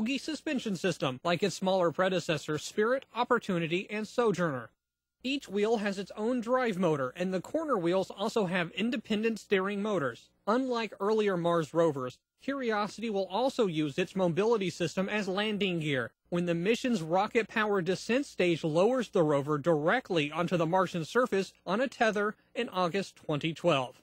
bogie suspension system, like its smaller predecessors Spirit, Opportunity, and Sojourner. Each wheel has its own drive motor, and the corner wheels also have independent steering motors. Unlike earlier Mars rovers, Curiosity will also use its mobility system as landing gear. When the mission's rocket-powered descent stage lowers the rover directly onto the Martian surface on a tether in August 2012.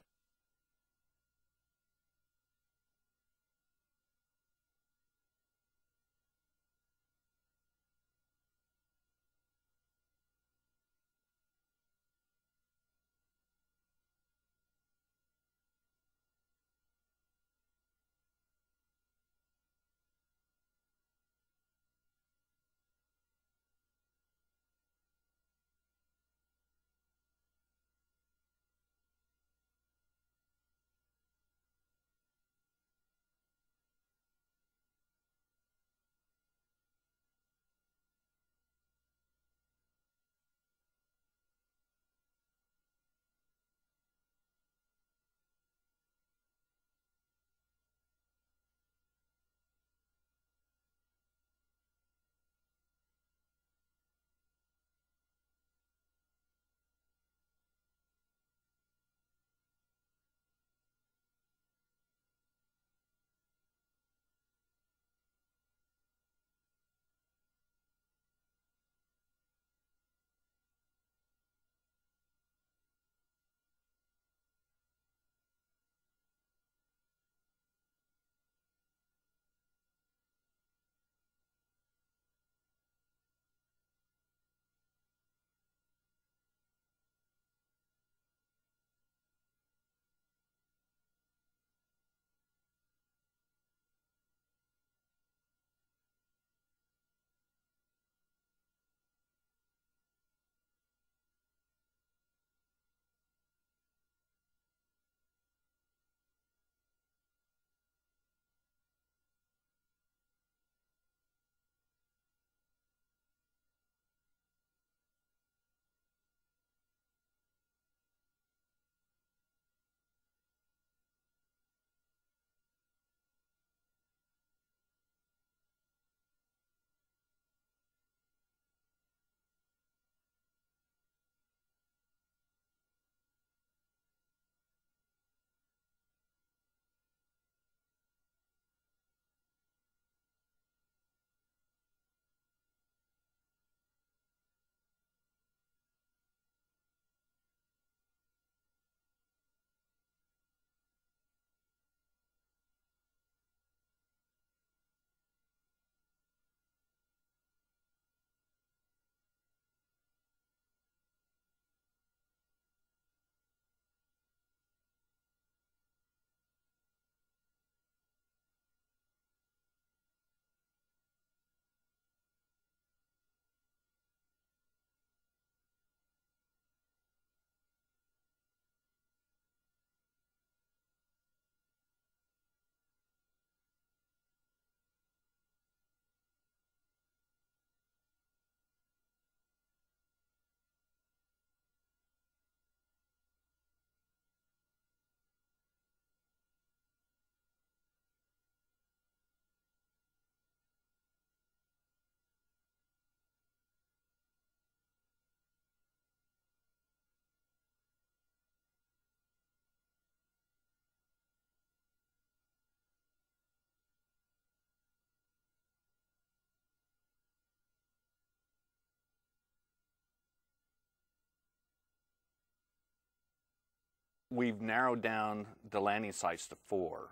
We've narrowed down the landing sites to 4,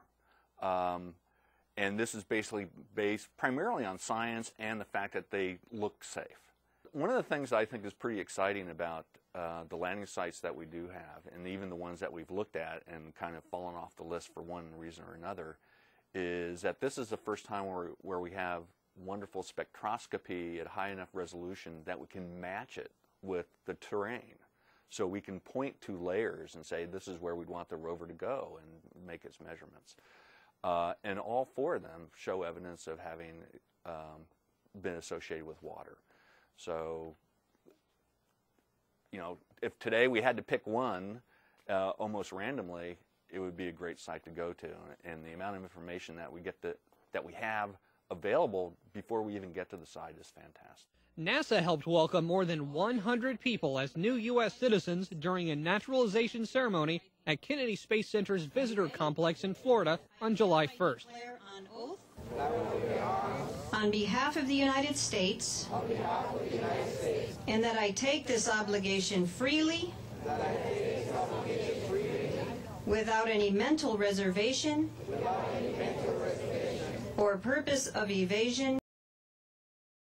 and this is basically based primarily on science and the fact that they look safe. One of the things that I think is pretty exciting about the landing sites that we do have, and even the ones that we've looked at and kind of fallen off the list for one reason or another, is that this is the first time where we have wonderful spectroscopy at high enough resolution that we can match it with the terrain. So we can point to layers and say, this is where we'd want the rover to go and make its measurements. And all 4 of them show evidence of having been associated with water. So, you know, if today we had to pick one almost randomly, it would be a great site to go to. And the amount of information that we have available before we even get to the site is fantastic. NASA helped welcome more than 100 people as new U.S. citizens during a naturalization ceremony at Kennedy Space Center's Visitor Complex in Florida on July 1st. On behalf of the United States, and that I take this obligation freely, without any mental reservation or purpose of evasion,